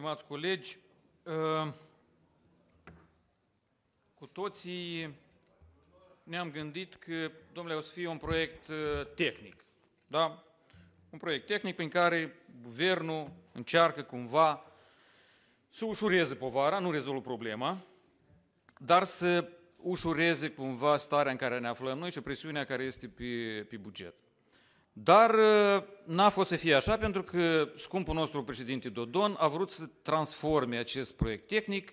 stimați colegi, cu toții ne-am gândit că, domnule, o să fie un proiect tehnic, da? Un proiect tehnic prin care guvernul încearcă cumva să ușureze povara, nu rezolvă problema, dar să ușureze cumva starea în care ne aflăm noi și presiunea care este pe buget. Dar n-a fost să fie așa, pentru că scumpul nostru președinte Dodon a vrut să transforme acest proiect tehnic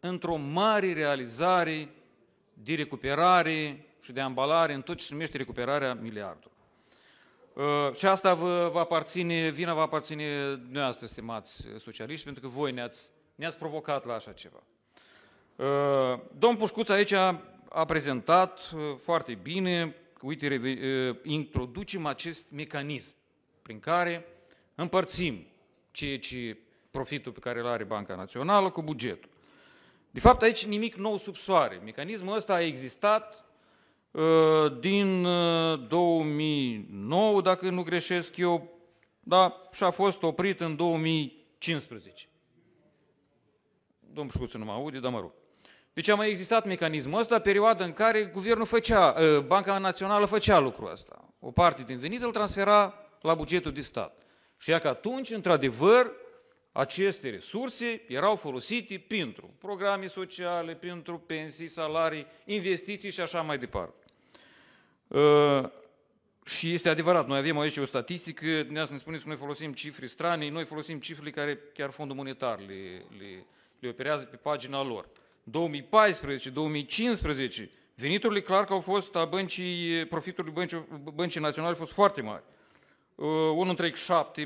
într-o mare realizare de recuperare și de ambalare în tot ce se numește recuperarea miliardului. Și asta vă aparține, vina va aparține dumneavoastră, stimați socialiști, pentru că voi ne-ați provocat la așa ceva. Domnul Pușcuț aici a prezentat foarte bine, uite, introducem acest mecanism prin care împărțim profitul pe care îl are Banca Națională cu bugetul. De fapt, aici nimic nou sub soare. Mecanismul ăsta a existat din 2009, dacă nu greșesc eu, da, și a fost oprit în 2015. Domnul Șuțu nu mă aude, dar mă rog. Deci a mai existat mecanismul ăsta, perioada în care guvernul Banca Națională făcea lucrul ăsta. O parte din venit îl transfera la bugetul de stat. Și ea că atunci, într-adevăr, aceste resurse erau folosite pentru programe sociale, pentru pensii, salarii, investiții și așa mai departe. Și este adevărat, noi avem aici o statistică, dumneavoastră ne spuneți că noi folosim cifre stranii, noi folosim cifrele care chiar Fondul Monetar le operează pe pagina lor. 2014, 2015, veniturile clar că au fost a băncii, profiturile băncii naționale au fost foarte mari. 1,7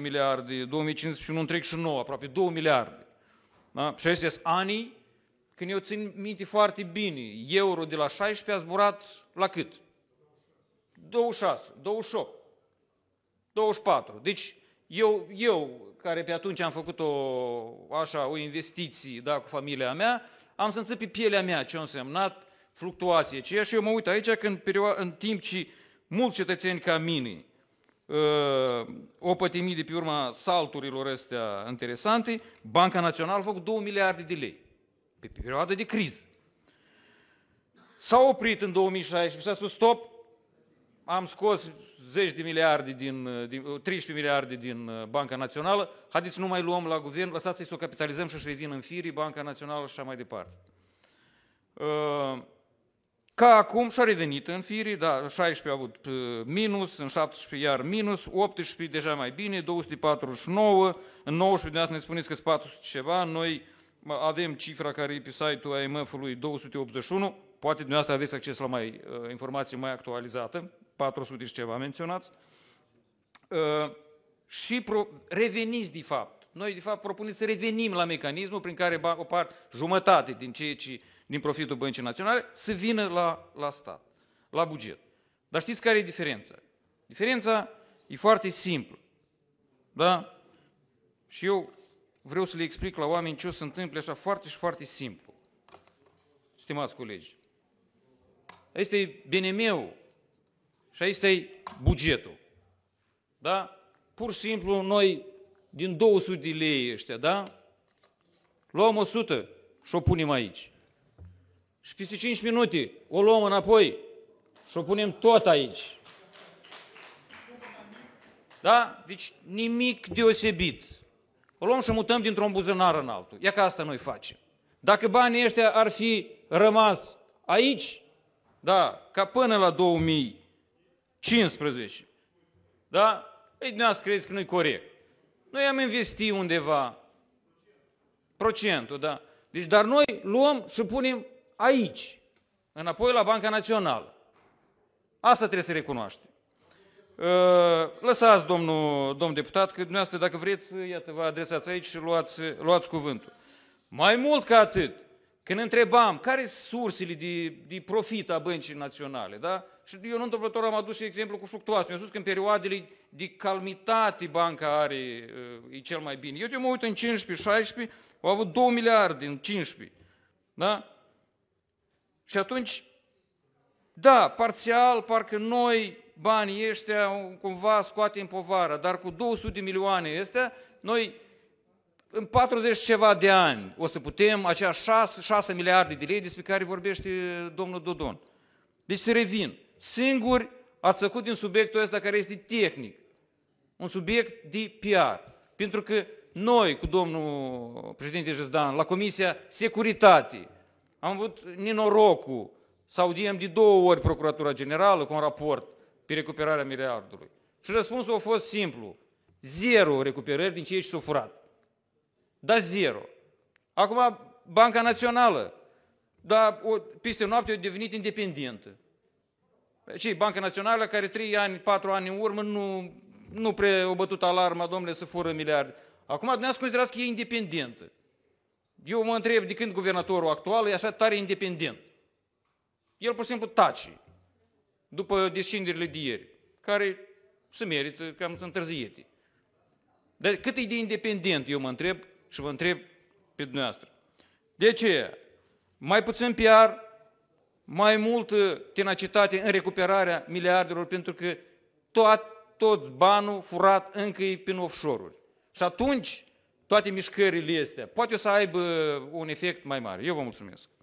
miliarde, 2015 și 1,9, aproape 2 miliarde. Da? Și acestea sunt anii când eu țin minte foarte bine, euro de la 16 a zburat la cât? 26, 28, 24. Deci eu care pe atunci am făcut o investiție, da, cu familia mea, am să înțeleg pe pielea mea ce a însemnat fluctuație aceea și eu mă uit aici că în timp ce mulți cetățeni ca mine o pătimii de pe urma salturilor astea interesante, Banca Națională a făcut 2 miliarde de lei pe perioada de criză. S-a oprit în 2016, s-a spus stop, am scos 13 miliarde din Banca Națională, haideți să nu mai luăm la guvern, lăsați-i să o capitalizăm și să-și revină în firii Banca Națională și așa mai departe. Ca acum și-a revenit în firii, da, în 16 a avut minus, în 17 iar minus, 18 deja mai bine, 249, în 19 ne spuneți că sunt 400 ceva, noi avem cifra care e pe site-ul IMF-ului 281, poate dumneavoastră aveți acces la informație mai actualizată, 400 și ceva menționați, și reveniți de fapt. Noi de fapt propunem să revenim la mecanismul prin care o parte, jumătate din din profitul băncii naționale să vină la stat, la buget. Dar știți care e diferența? Diferența e foarte simplă. Da? Și eu vreau să le explic la oameni ce o să întâmple așa foarte și foarte simplu. Stimați colegi, asta e BNM-ul și asta e bugetul. Da? Pur și simplu noi din 200 de lei ăștia, da? Luăm 100 și o punem aici. Și peste 5 minute o luăm înapoi și o punem tot aici. Da? Deci nimic deosebit. O luăm și o mutăm dintr-un buzunar în altul. Ia că asta noi facem. Dacă banii ăștia ar fi rămas aici, da, ca până la 2015, da? Ei, dumneavoastră credeți că nu-i corect. Noi am investit undeva procentul, da? Deci, dar noi luăm și punem aici, înapoi la Banca Națională. Asta trebuie să recunoaștem. Lăsați, domn deputat, că dumneavoastră, dacă vreți, iată, vă adresați aici și luați cuvântul. Mai mult ca atât, când întrebam care sunt sursele de profit a băncii naționale, da? Și eu nu întâmplător am adus și exemplu cu fluctuații. Mi-am spus că în perioadele de calmitate banca are, e cel mai bine. Eu mă uit în 15-16, au avut 2 miliarde în 15, da? Și atunci, da, parțial, parcă noi banii ăștia cumva scoatem povara, dar cu 200 de milioane ăstea, noi în 40 ceva de ani o să putem acea 6 miliarde de lei despre care vorbește domnul Dodon. Deci să revin. Singuri ați făcut din subiectul ăsta care este tehnic. Un subiect de PR. Pentru că noi, cu domnul președinte Jizdan, la Comisia Securitate, am avut nenorocul să audiem de 2 ori Procuratura Generală cu un raport pe recuperarea miliardului. Și răspunsul a fost simplu. 0 recuperări din cei ce s-au furat. Da, 0. Acum, Banca Națională, da, peste noapte, a devenit independentă. Cei, Banca Națională, care 3 ani, 4 ani în urmă, nu prea a bătut alarma, domnule, să fură miliarde. Acum, dumneavoastră considerați că e independentă. Eu mă întreb de când guvernatorul actual e așa tare independent. El, pur și simplu, tace după descinderile de ieri, care se merită, cam sunt întârziete. Dar cât e de independent, eu mă întreb și vă întreb pe dumneavoastră. De ce? Mai puțin PR, mai multă tenacitate în recuperarea miliardelor, pentru că tot banul furat încă e prin offshore-uri. Și atunci, toate mișcările astea, poate o să aibă un efect mai mare. Eu vă mulțumesc.